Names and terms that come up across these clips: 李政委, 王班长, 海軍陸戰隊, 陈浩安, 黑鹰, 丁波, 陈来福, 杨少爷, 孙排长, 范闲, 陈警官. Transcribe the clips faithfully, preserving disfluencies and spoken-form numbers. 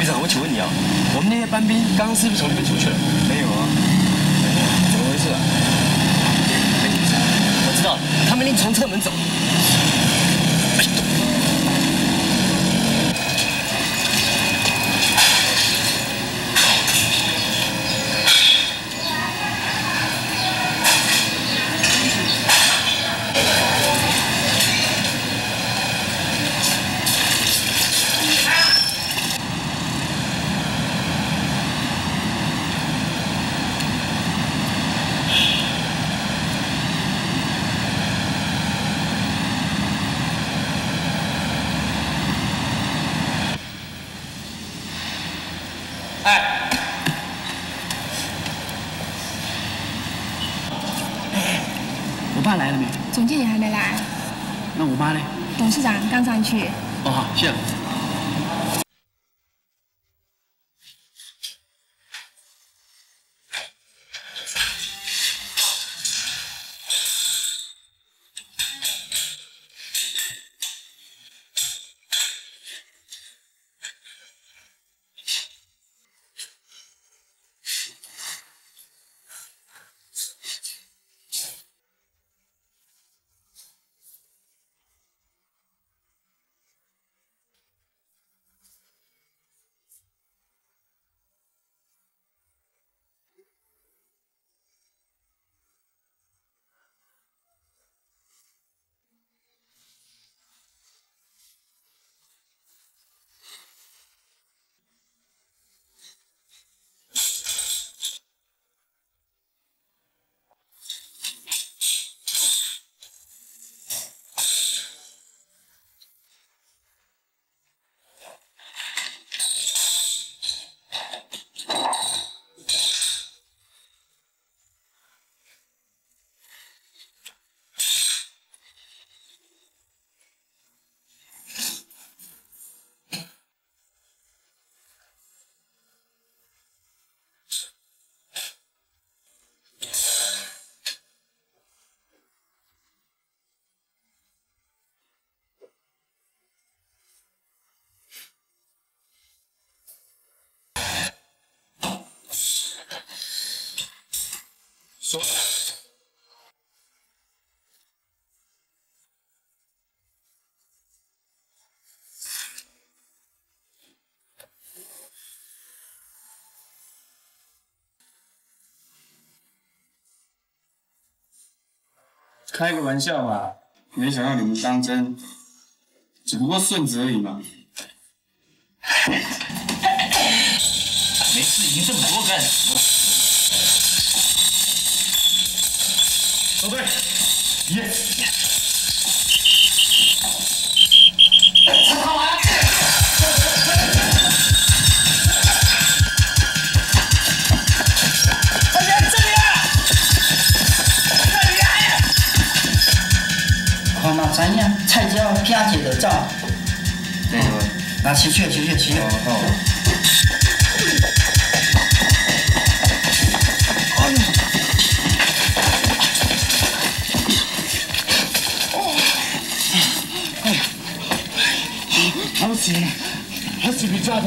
秘书长，我请问你啊，我们那些班兵刚刚是不是从那边出去了？没有啊，没有，怎么回事啊？没什么事，我知道，他们一定从侧门走。 总经理还没来，那我妈呢？董事长刚上去。哦，好，谢谢。 说。开个玩笑嘛，没想到你们当真，只不过顺子而已嘛。没事，赢这么多干什么？ 走队，耶！陈浩安，这边这边，这里呀！好嘛，咱呀，菜椒加几个枣。对，拿起去，起去，起去。哦。 Essere picciato,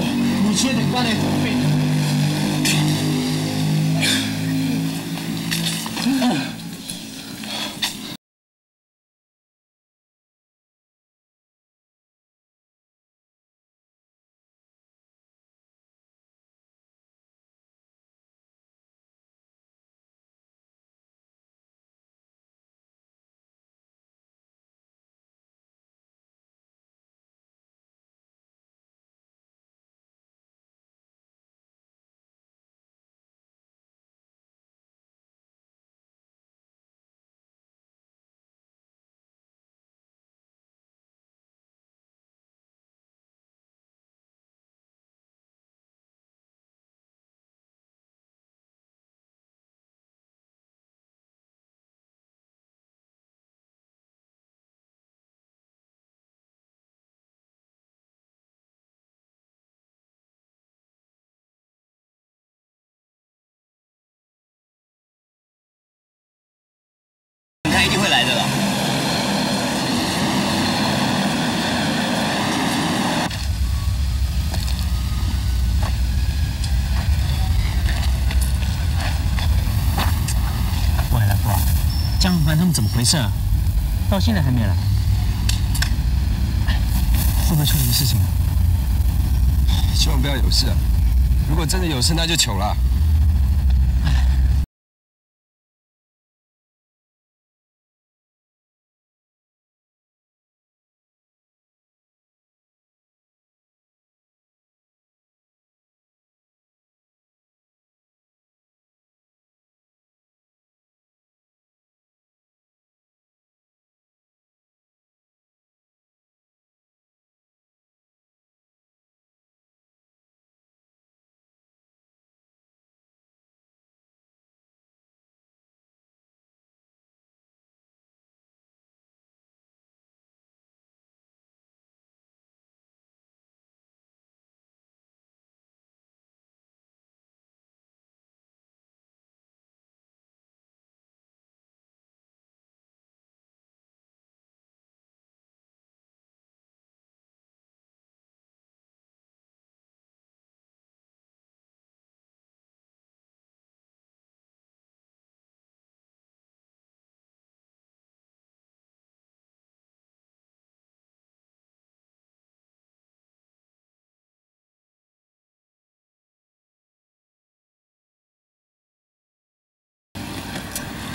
uccide il pane e il confetto. 怎么回事啊？到现在还没来，会不会出什么事情啊？希望不要有事啊！如果真的有事，那就糗了。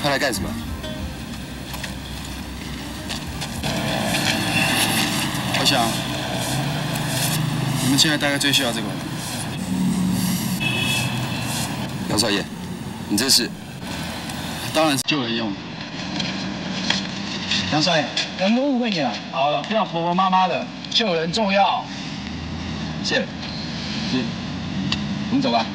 他来干什么？我想，你们现在大概最需要这个。杨少爷，你这是？当然是救人用的。杨少爷，人都误会你了。好了，不要婆婆妈妈的，救人重要。谢了，是，我们走吧。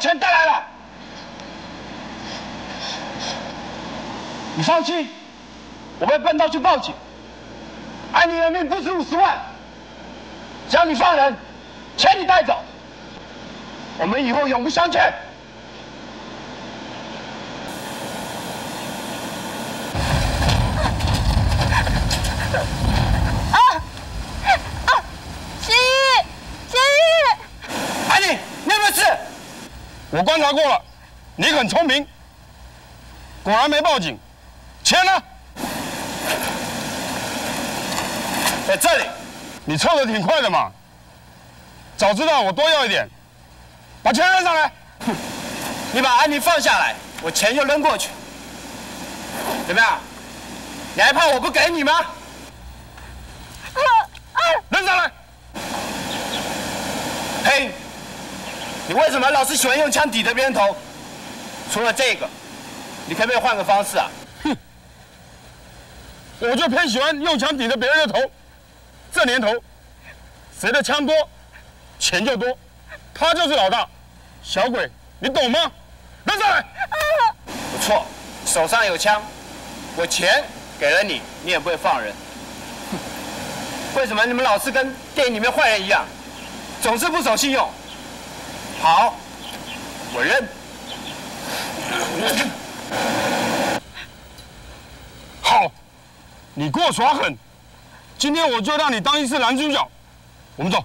全带来了，你放心，我会笨到去报警。爱你的命不止五十万，只要你放人，钱你带走，我们以后永不相见。啊啊！贤玉，贤玉，安妮，你有没有事？ 我观察过了，你很聪明，果然没报警。钱呢？在这里，你凑得挺快的嘛。早知道我多要一点，把钱扔上来。哼，你把安妮放下来，我钱就扔过去。怎么样？你还怕我不给你吗？扔上来。嘿。 你为什么老是喜欢用枪抵着别人头？除了这个，你可不可以换个方式啊？哼，我就偏喜欢用枪抵着别人的头。这年头，谁的枪多，钱就多，他就是老大。小鬼，你懂吗？扔上来！不错，手上有枪，我钱给了你，你也不会放人。哼，为什么你们老是跟电影里面坏人一样，总是不守信用？ 好，我认。好，你给我耍狠，今天我就让你当一次男主角。我们走。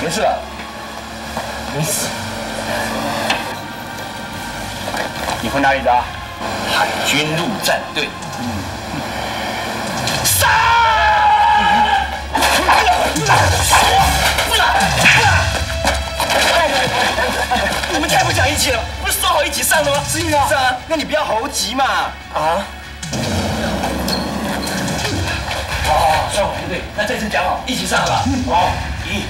没事，没死。你混哪里的？海军陆战队。嗯。杀！你们太不讲义气了，不是说好一起上的吗？是啊。是啊，那你不要猴急嘛。啊？好，算我不对，那这次讲好，一起上吧。好，一。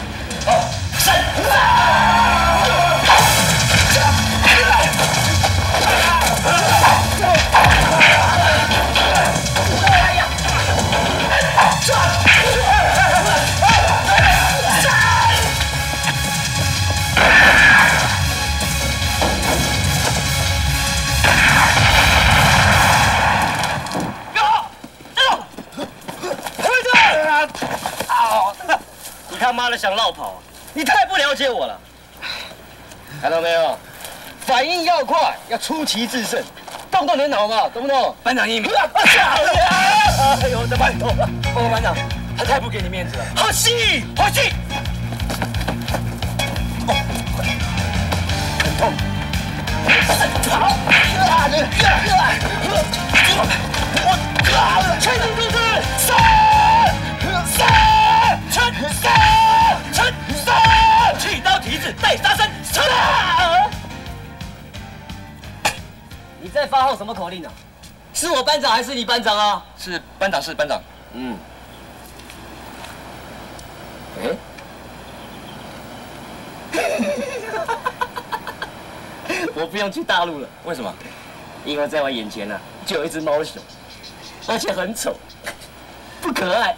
你他妈的想绕跑？ 你太不了解我了，看到没有？反应要快，要出奇制胜，动动你的脑嘛，懂不懂？班长英明。哎呦，这班长，哦，班长，他太不给你面子了。好戏，好戏。很痛。好。我，全体动身，三，三，三，三。 蹄子带杀身，撤了！你在发号什么口令呢、啊？是我班长还是你班长啊？是班长，是班长。嗯。哎、欸，我不用去大陆了。为什么？因为在我眼前呢、啊，就有一只猫熊，而且很丑，不可爱。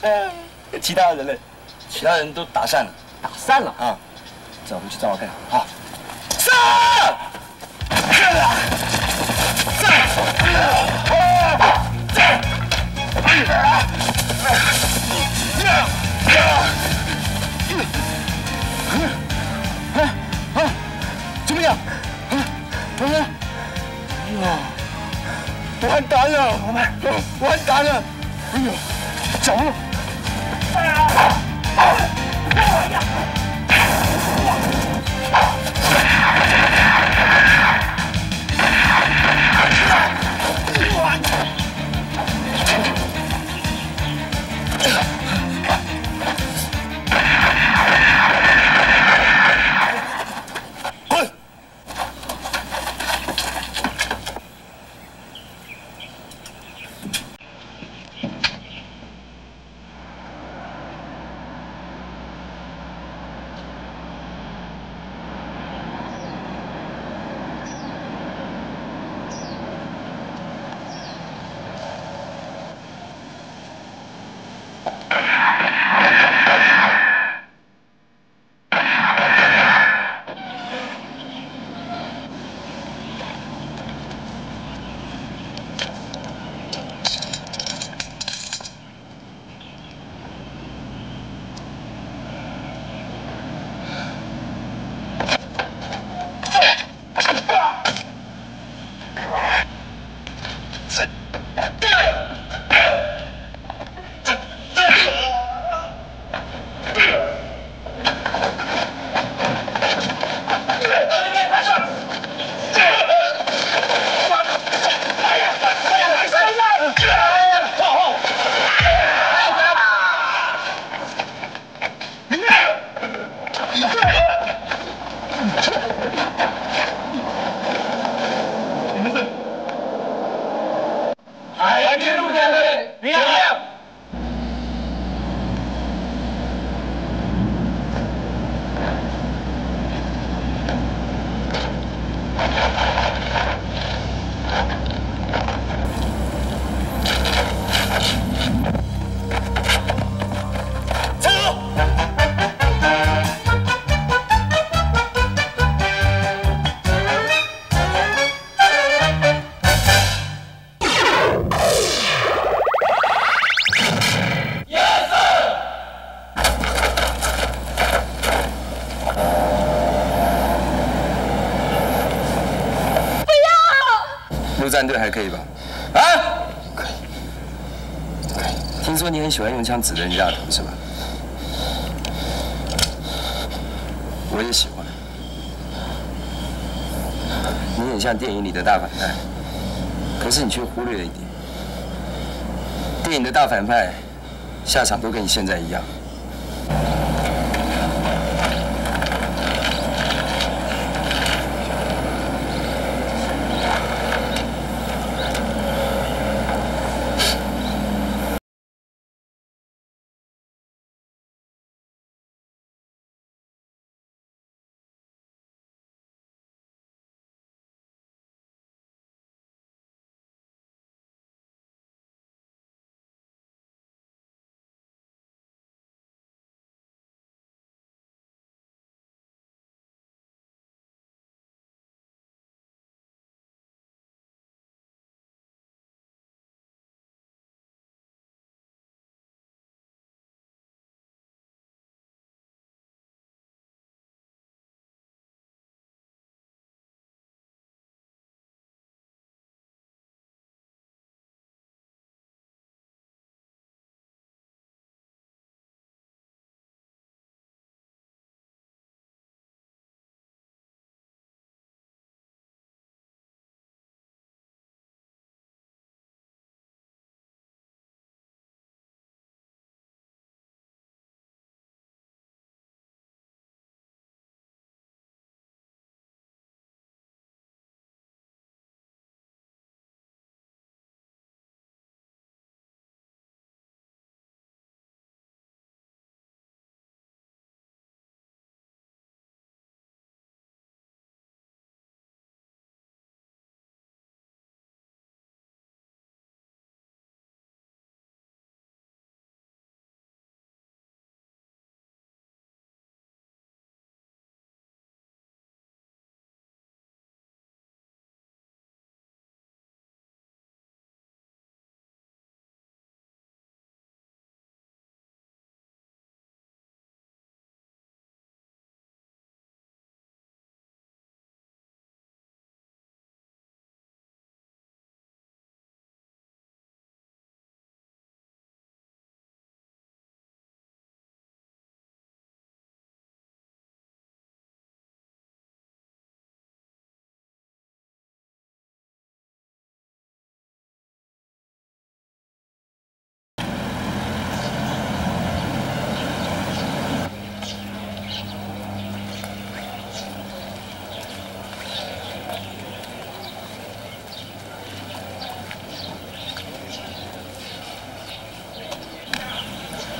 呃，其他人呢？ 其他人都打散了，打散了啊！走，我们去找找看，好。上！上！怎么样？啊！怎么样？哇！完蛋了，我们完蛋了！哎呦，走！啊！ 滚！陆战队还可以吧？啊？可以，可以。听说你很喜欢用枪指人家的头是吧？我也喜欢。你很像电影里的大反派，可是你却忽略了一点：电影的大反派下场都跟你现在一样。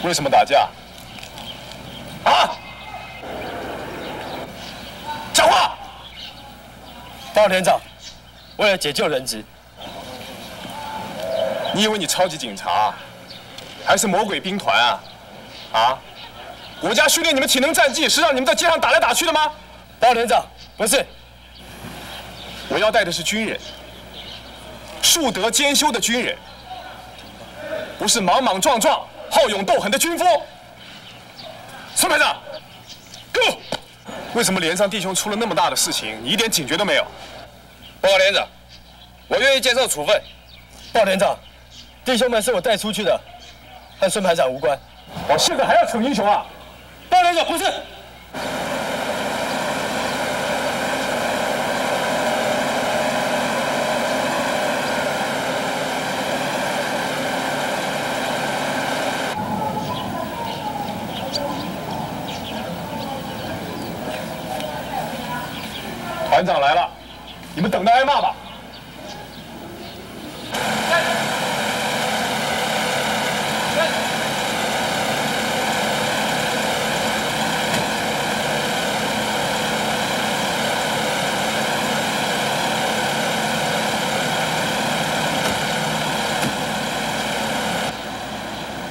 为什么打架？啊！讲话！报告连长，为了解救人质。你以为你超级警察、啊，还是魔鬼兵团啊？啊！国家训练你们体能战技，是让你们在街上打来打去的吗？报告连长，不是。我要带的是军人，树德兼修的军人，不是莽莽撞撞。 好勇斗狠的军夫，孙排长，给我！为什么连上弟兄出了那么大的事情，你一点警觉都没有？报告连长，我愿意接受处分。报告连长，弟兄们是我带出去的，和孙排长无关。我现在还要逞英雄啊！报告连长，不是。 团长来了，你们等着挨骂吧！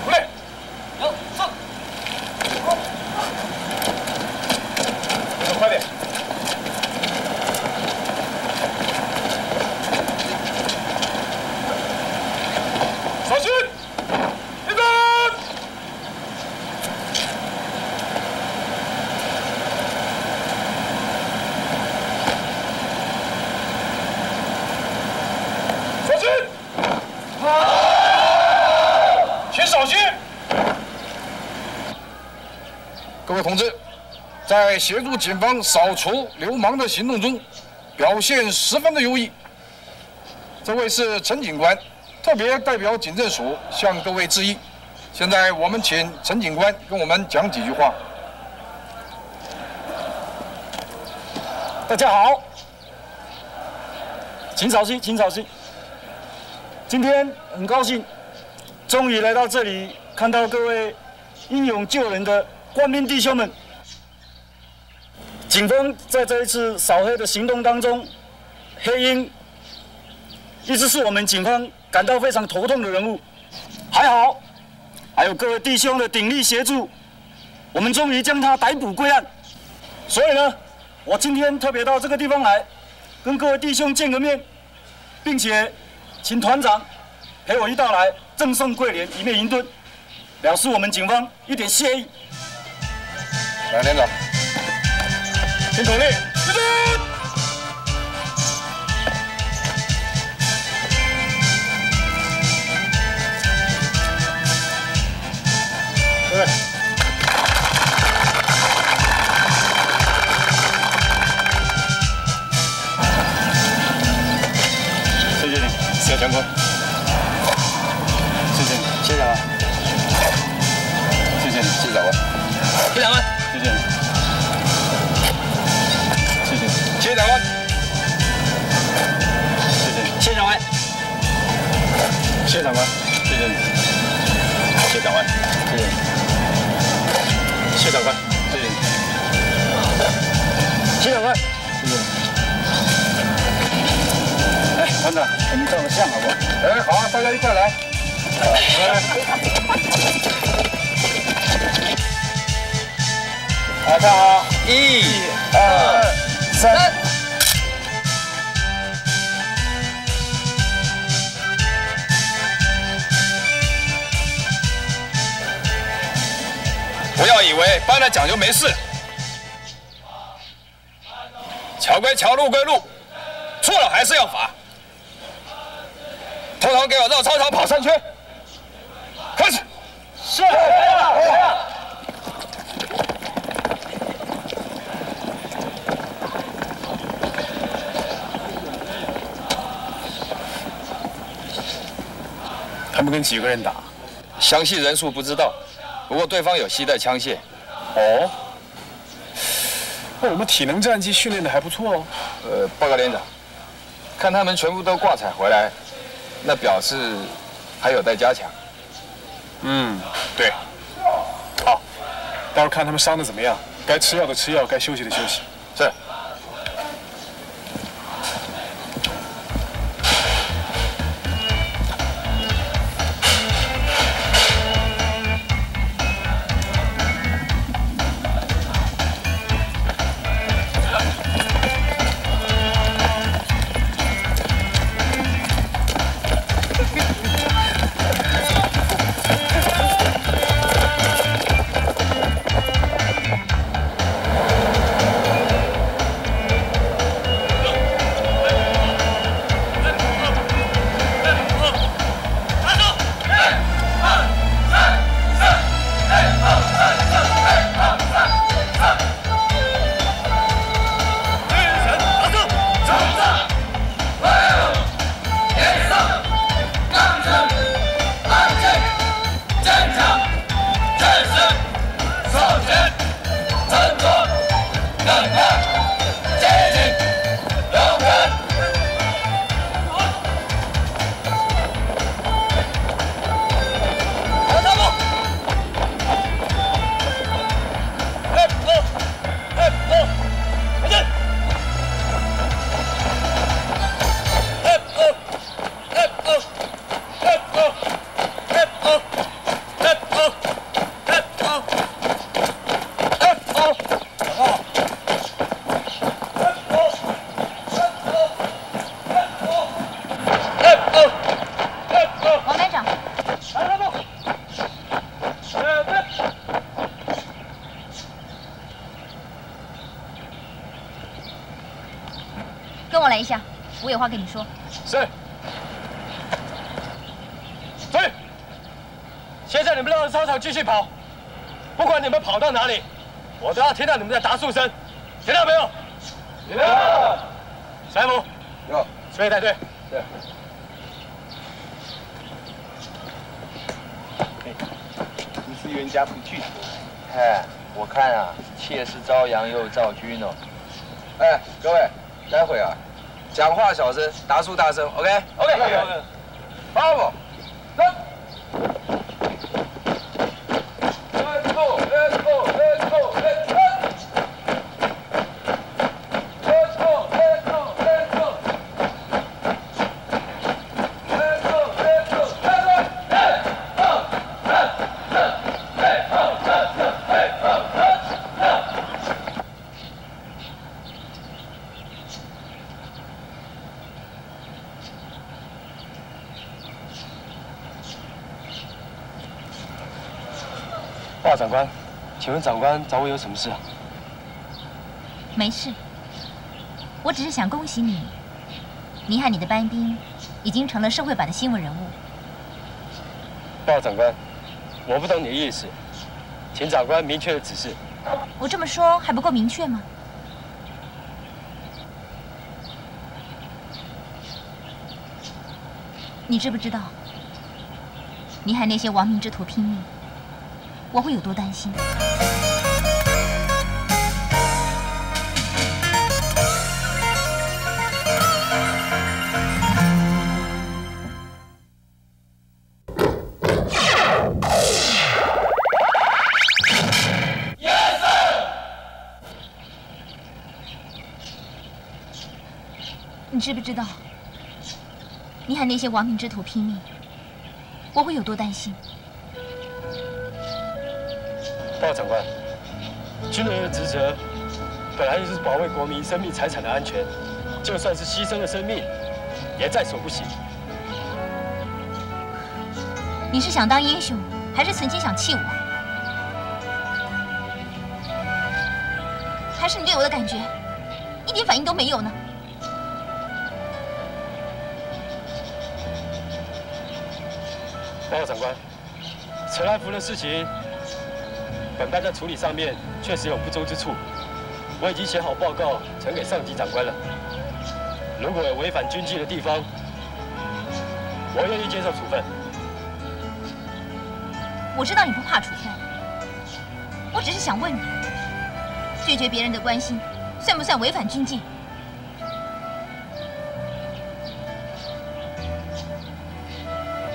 快！有走！快点！各位同志，在协助警方扫除流氓的行动中，表现十分的优异。这位是陈警官，特别代表警政署向各位致意。现在我们请陈警官跟我们讲几句话。大家好，请稍息，请稍息。今天很高兴，终于来到这里，看到各位英勇救人的官兵弟兄们。警方在这一次扫黑的行动当中，黑鹰一直是我们警方感到非常头痛的人物。还好，还有各位弟兄的鼎力协助，我们终于将他逮捕归案。所以呢，我今天特别到这个地方来，跟各位弟兄见个面，并且请团长陪我一道来赠送桂莲一面银盾，表示我们警方一点谢意。来，连长，听口令，出阵。 谢谢，谢谢长官，谢谢你，谢谢长官，谢谢长官，谢谢你，谢谢，谢谢长官，谢谢，谢谢长官，谢谢长官，谢谢你，谢谢长官，谢谢，谢长官，谢谢你，谢长官，谢谢。 团长，我们照个相好不好？哎，好啊，大家一块来。来，看好，一、二、三。不要以为颁了奖就没事，桥归桥，路归路，错了还是要罚。 通通给我绕操场跑三圈，开始。是，来了，来了。他们跟几个人打？详细人数不知道，不过对方有携带枪械。哦，那我们体能战机训练的还不错哦。呃，报告连长，看他们全部都挂彩回来。 那表示还有待加强。嗯，对。好，待会儿看他们伤的怎么样，该吃药的吃药，该休息的休息。是。有话跟你说，是。对，现在你们绕着操场继续跑，不管你们跑到哪里，我刚刚听到你们在答数声，听到没有？听到。山姆。有。所以带队。对。你是冤家不聚。哎，我看啊，妾是朝阳又照君哦。哎，各位，待会啊，讲话小声，答数大声 ，OK？OK。OK。 Bravo！ 走。 报长官，请问长官找我有什么事啊？没事，我只是想恭喜你，你和你的班兵已经成了社会版的新闻人物。报长官，我不懂你的意思，请长官明确的指示。我这么说还不够明确吗？你知不知道，你和那些亡命之徒拼命？ 我会有多担心？你知不知道，你和那些亡命之徒拼命，我会有多担心？ 报长官，军人的职责本来就是保卫国民生命财产的安全，就算是牺牲了生命，也在所不惜。你是想当英雄，还是存心想气我？还是你对我的感觉一点反应都没有呢？报长官，陈来福的事情。 本班在处理上面确实有不周之处，我已经写好报告呈给上级长官了。如果有违反军纪的地方，我愿意接受处分。我知道你不怕处分，我只是想问你，拒绝别人的关心，算不算违反军纪？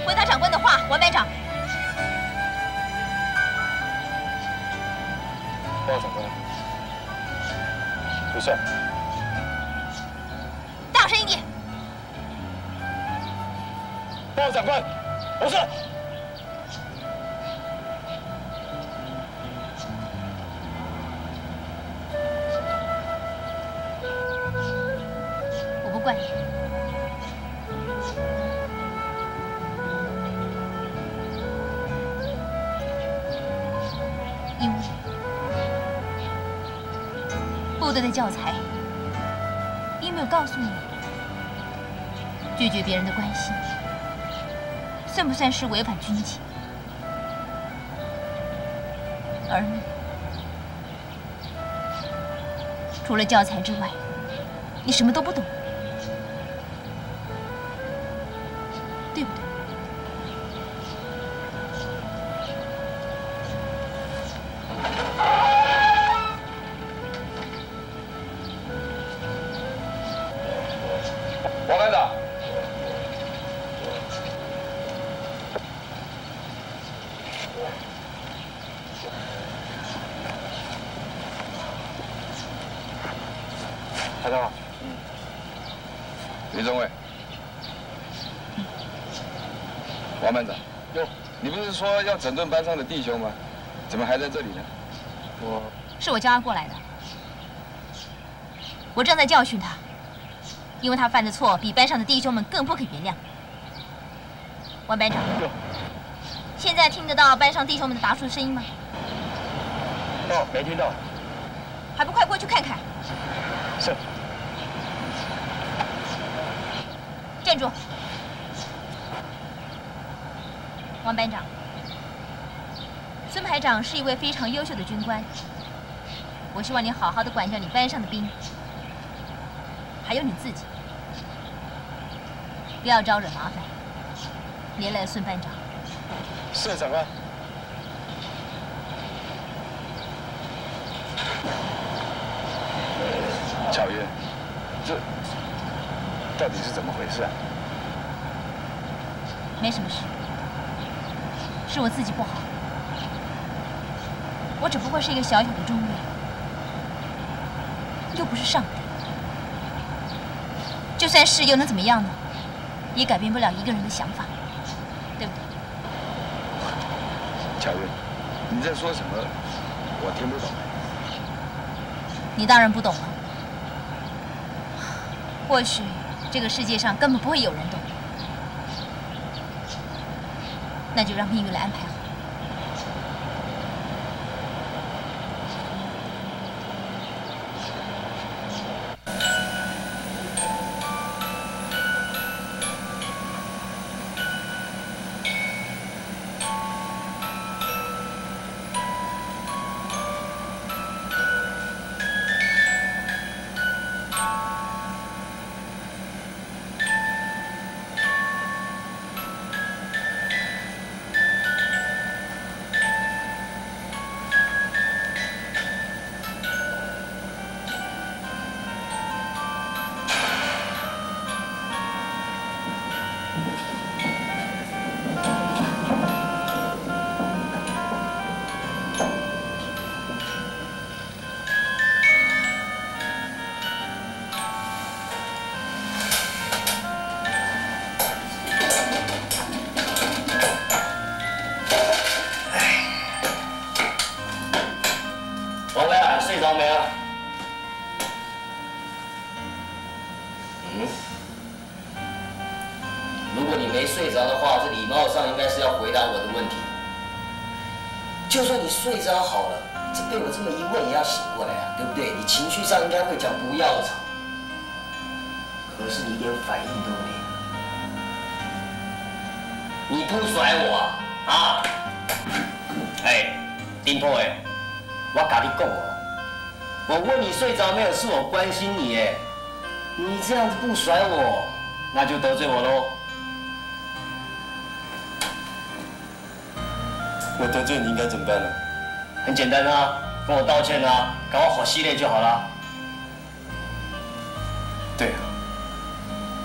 回答长官的话，王班长。 报长官，不算。大声一点！报长官，不算。我不怪你。因为。 部队的教材有没有告诉你，拒绝别人的关心，算不算是违反军纪？而你，除了教材之外，你什么都不懂，对不对？排长，嗯，李政委，王班长，哟，你不是说要整顿班上的弟兄吗？怎么还在这里呢？我是我叫他过来的，我正在教训他，因为他犯的错比班上的弟兄们更不可原谅。王班长，现在听得到班上弟兄们的答数声音吗？哦，没听到，还不快过去看看！ 是。站住！王班长，孙排长是一位非常优秀的军官，我希望你好好的管教你班上的兵，还有你自己，不要招惹麻烦，连累孙班长。是长官。 小云，这到底是怎么回事啊？没什么事，是我自己不好。我只不过是一个小小的中尉，又不是上帝。就算是又能怎么样呢？也改变不了一个人的想法，对不对？小云，你在说什么？我听不懂。你当然不懂了。 或许这个世界上根本不会有人懂，那就让命运来安排好。睡着好了，这被我这么一问也要醒过来啊，对不对？你情绪上应该会讲不要吵，可是你一点反应都没有，你不甩我啊？啊？哎，丁波哎，我跟你讲哦，我问你睡着没有，是我关心你哎，你这样子不甩我，那就得罪我喽。我得罪你应该怎么办呢？ 很简单啊，跟我道歉啊，搞我好系列就好了。对啊，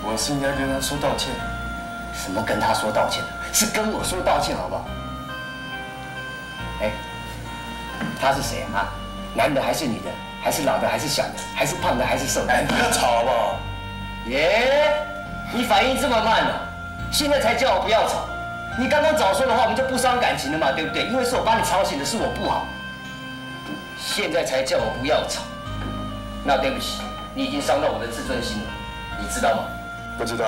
我是应该跟他说道歉。什么跟他说道歉？是跟我说道歉，好不好？哎，他是谁啊？男的还是女的？还是老的还是小的？还是胖的还是瘦的？哎，不要吵好不好？耶，你反应这么慢呢、啊？现在才叫我不要吵。 你刚刚早说的话，我们就不伤感情了嘛，对不对？因为是我把你吵醒的，是我不好。现在才叫我不要吵，那对不起，你已经伤到我的自尊心了，你知道吗？不知道，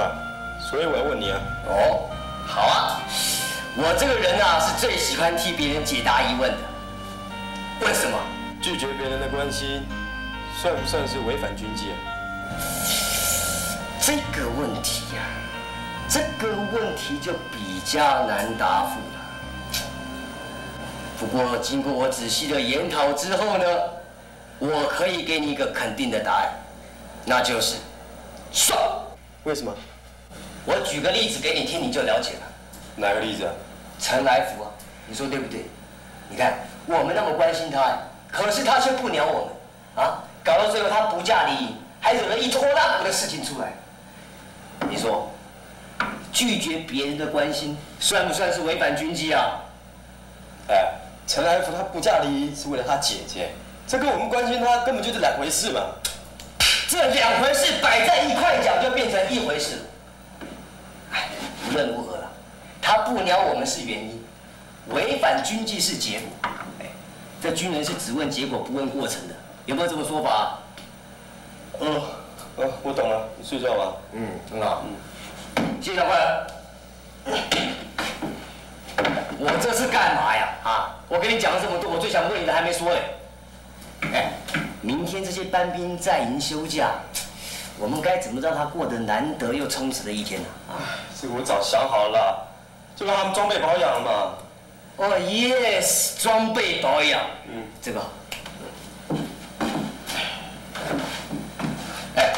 所以我要问你啊。哦，好啊，我这个人啊，是最喜欢替别人解答疑问的。问什么？拒绝别人的关心，算不算是违反军纪啊？这个问题呀、啊。 这个问题就比较难答复了。不过经过我仔细的研讨之后呢，我可以给你一个肯定的答案，那就是帅。为什么？我举个例子给你听，你就了解了。哪个例子啊？陈来福啊，你说对不对？你看我们那么关心他，可是他却不鸟我们，啊，搞到最后他不嫁离异，还惹了一拖拉苦的事情出来。你说？ 拒绝别人的关心，算不算是违反军纪啊？哎，陈来福他不嫁离异是为了他姐姐，这跟我们关心他根本就是两回事嘛。这两回事摆在一块讲，就变成一回事。哎，无论如何了，他不鸟我们是原因，违反军纪是结果。哎，这军人是只问结果不问过程的，有没有这个说法、啊？嗯，嗯，我懂了，你睡觉吧。嗯，很好。嗯。 谢长官，我这是干嘛呀？啊，我跟你讲了这么多，我最想问你的还没说嘞。哎，明天这些班兵在营休假，我们该怎么让他过得难得又充实的一天呢？啊，这个我早想好了，就让他们装备保养嘛。哦 ，yes， 装备保养，嗯，这个。哎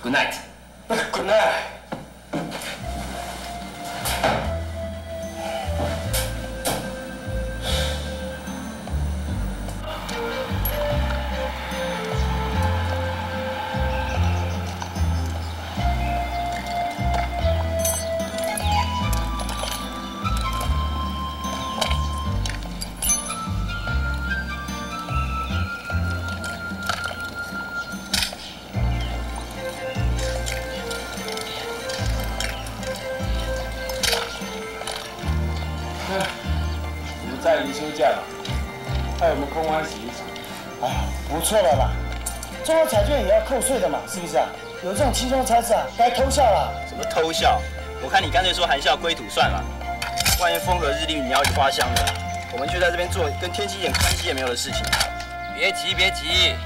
，Good night。Good night。 在宜休假了，害我们空欢喜一场。哎呀，不错了啦，中央彩券也要扣税的嘛，是不是啊？有这种轻松差事啊，该偷笑啦。什么偷笑？我看你干脆说含笑归土算了。万一风和日丽，你要去花香的，我们却在这边做跟天气一点关系也没有的事情。别急，别急。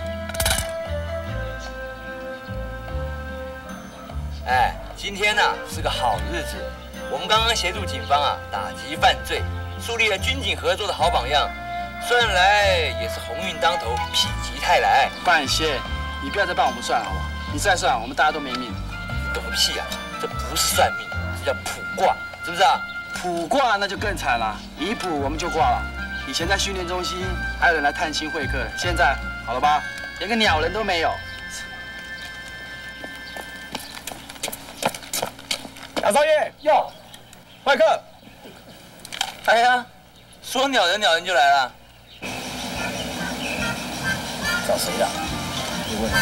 哎，今天呢、啊、是个好日子，我们刚刚协助警方啊打击犯罪。 树立了军警合作的好榜样，算来也是鸿运当头，否极泰来。范闲，你不要再帮我们算好不好？你再算，我们大家都没命。你懂个屁啊！这不是算命，这叫卜卦，是不是啊？卜卦那就更惨了，一卜我们就挂了。以前在训练中心还有人来探亲会客，现在好了吧，连个鸟人都没有。杨少爷，哟，外客。 哎呀，说鸟人鸟人就来了，找谁呀？你问。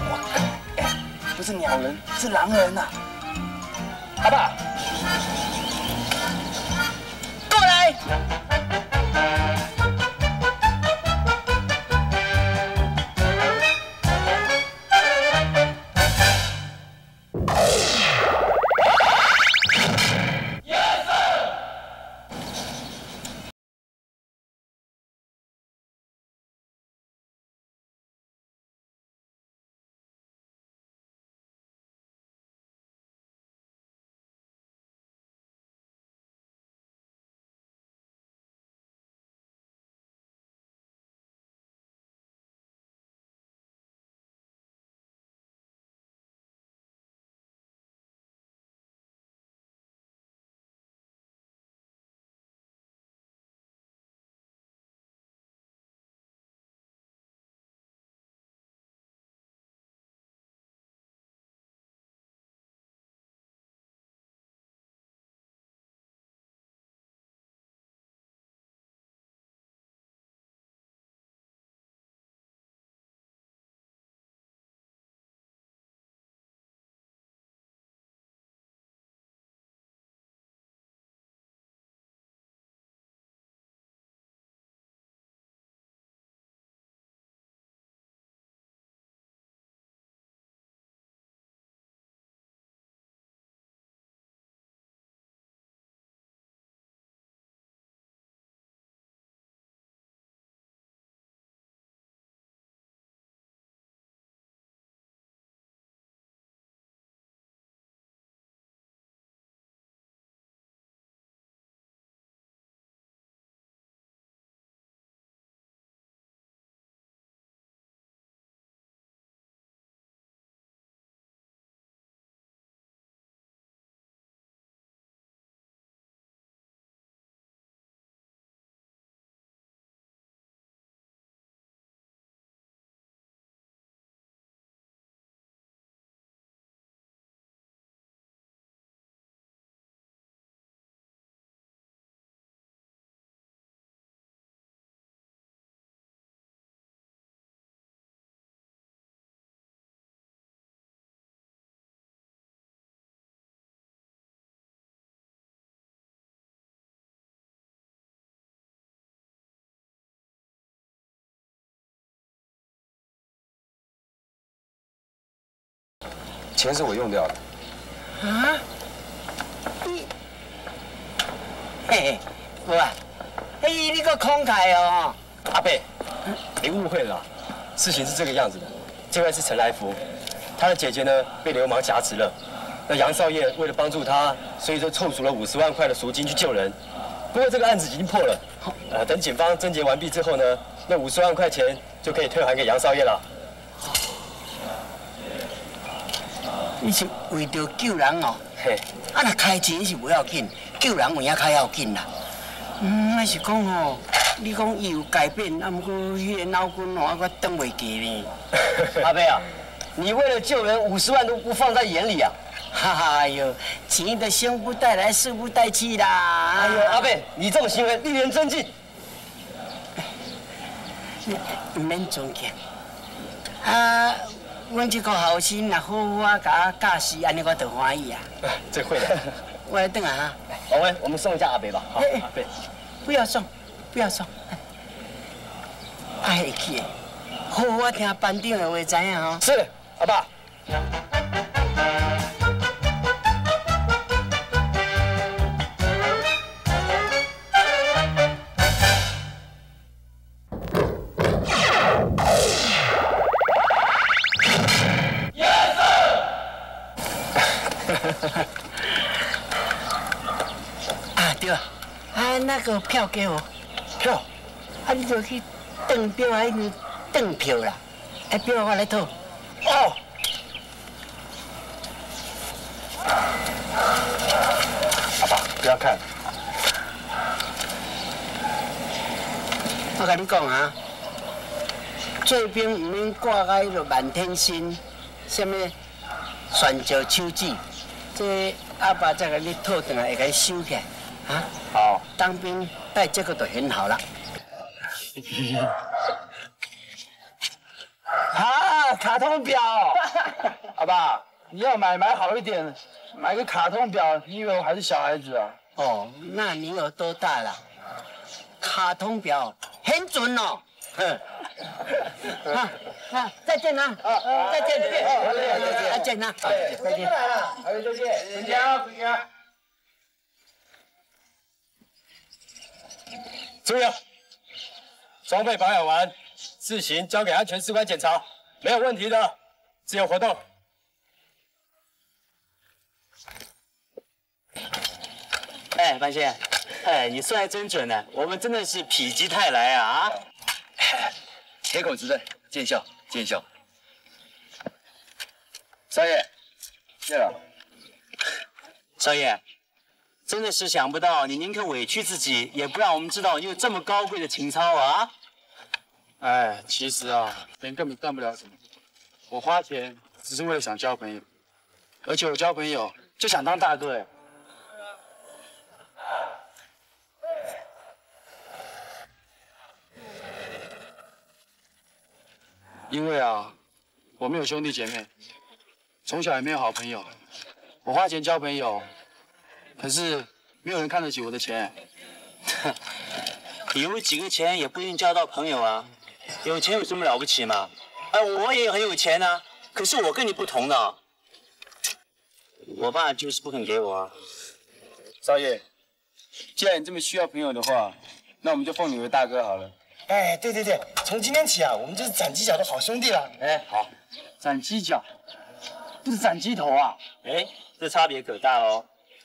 我靠！哎，不是鸟人，是狼人呐！阿爸。 钱是我用掉的。啊？你，嘿，哥啊，哎，你个慷慨哦！阿伯，你误会了，事情是这个样子的。这位是陈来福，他的姐姐呢被流氓挟持了。那杨少业为了帮助他，所以就凑足了五十万块的赎金去救人。不过这个案子已经破了，呃，等警方侦结完毕之后呢，那五十万块钱就可以退还给杨少业了。你是为着救人哦，嘿，啊，那开钱是不要紧，救人有影开要紧啦。嗯，那是讲哦。 你讲伊有改变，啊，不过迄个脑筋哦，我等袂记呢。阿伯啊，你为了救人，五十万都不放在眼里啊！哈哈，哎呦，钱的生不带来，死不带去啦！哎呦，阿伯，你这种行为令人尊敬。唔免尊敬。啊，阮这个后生若好好甲我教示，安尼我就欢喜啊。这会的。我来等下哈。王威，我们送一下阿伯吧。好，阿伯，不要送。 不要送，爱会去的，好好听班长的话，知影哦。是，阿爸。Yes sir。啊对了，啊那个票给我。 票，啊，你就去登票啊，迄登票啦，啊，票我来讨。哦。阿爸，不要看。我甲你讲啊，做兵唔免挂个迄落满天星，什么泉州手指，这阿爸再甲你讨转来，会甲你收起来。 啊，好，当兵带这个都很好了。啊，卡通表，阿爸，你要买买好一点，买个卡通表，你以为我还是小孩子啊？哦，那你有多大了？卡通表很准哦。啊啊，再见啦！啊，再见，再见，再见啦！再见来了，再见，回家，回家。 注意了，装备保养完，自行交给安全士官检查，没有问题的，自由活动。哎，范先，哎，你算得真准呢，我们真的是否极泰来啊！啊，铁口直断，见效，见效。少爷，谢了。少爷。 真的是想不到，你宁可委屈自己，也不让我们知道你有这么高贵的情操啊！哎，其实啊，钱根本干不了什么。我花钱只是为了想交朋友，而且我交朋友就想当大哥哎。因为啊，我没有兄弟姐妹，从小也没有好朋友，我花钱交朋友。 可是没有人看得起我的钱，有几个钱也不一定交到朋友啊。有钱有什么了不起嘛？哎，我也很有钱啊，可是我跟你不同的，我爸就是不肯给我啊。少爷，既然你这么需要朋友的话，那我们就奉你为大哥好了。哎，对对对，从今天起啊，我们就是斩鸡脚的好兄弟了。哎，好，斩鸡脚，不是斩鸡头啊。哎，这差别可大哦。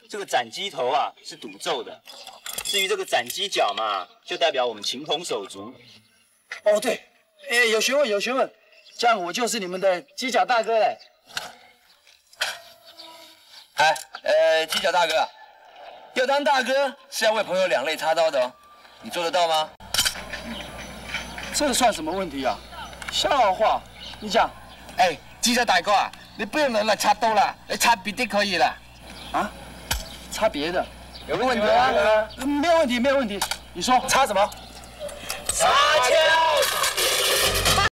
这个斩鸡头啊是赌咒的，至于这个斩鸡脚嘛，就代表我们情同手足。哦对，哎有学问有学问，这样我就是你们的鸡脚大哥嘞。哎，呃，鸡脚大哥，要当大哥是要为朋友两肋插刀的哦，你做得到吗？这算什么问题啊？笑话，你讲。哎，鸡脚大哥啊，你不用两肋插刀啦，你插别的可以啦。啊？ 插别的，有问题吗？没有问题，没有问题。你说插什么？插。